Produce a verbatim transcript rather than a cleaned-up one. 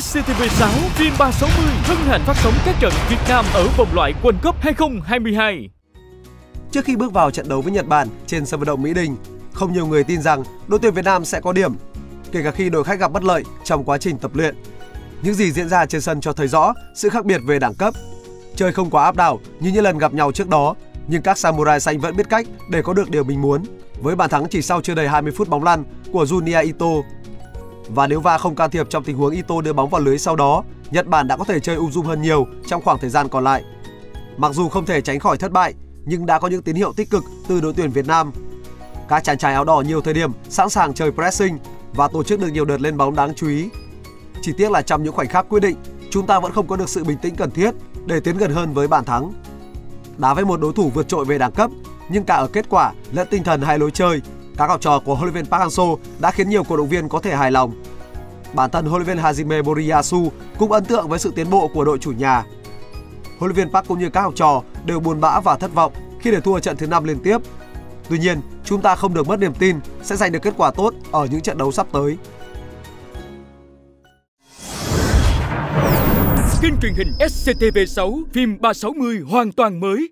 ét xê tê vê sáu, vê en ba sáu mươi hân hạnh phát sóng các trận Việt Nam ở vòng loại World Cup hai không hai hai. Trước khi bước vào trận đấu với Nhật Bản trên sân vận động Mỹ Đình, không nhiều người tin rằng đội tuyển Việt Nam sẽ có điểm, kể cả khi đội khách gặp bất lợi trong quá trình tập luyện. Những gì diễn ra trên sân cho thấy rõ sự khác biệt về đẳng cấp. Chơi không quá áp đảo như những lần gặp nhau trước đó, nhưng các samurai xanh vẫn biết cách để có được điều mình muốn, với bàn thắng chỉ sau chưa đầy hai mươi phút bóng lăn của Junya Ito. Và nếu vê a không can thiệp trong tình huống Ito đưa bóng vào lưới sau đó, Nhật Bản đã có thể chơi ung dung hơn nhiều trong khoảng thời gian còn lại. Mặc dù không thể tránh khỏi thất bại, nhưng đã có những tín hiệu tích cực từ đội tuyển Việt Nam. Các chàng trai áo đỏ nhiều thời điểm sẵn sàng chơi pressing và tổ chức được nhiều đợt lên bóng đáng chú ý. Chỉ tiếc là trong những khoảnh khắc quyết định, chúng ta vẫn không có được sự bình tĩnh cần thiết để tiến gần hơn với bàn thắng. Đá với một đối thủ vượt trội về đẳng cấp, nhưng cả ở kết quả lẫn tinh thần hay lối chơi, các học trò của huấn luyện viên Park Hang-seo đã khiến nhiều cổ động viên có thể hài lòng. Bản thân huấn luyện viên Hajime Moriyasu cũng ấn tượng với sự tiến bộ của đội chủ nhà. Huấn luyện viên Park cũng như các học trò đều buồn bã và thất vọng khi để thua trận thứ năm liên tiếp. Tuy nhiên, chúng ta không được mất niềm tin sẽ giành được kết quả tốt ở những trận đấu sắp tới. Kênh truyền hình ét xê tê vê sáu, phim ba sáu mươi hoàn toàn mới.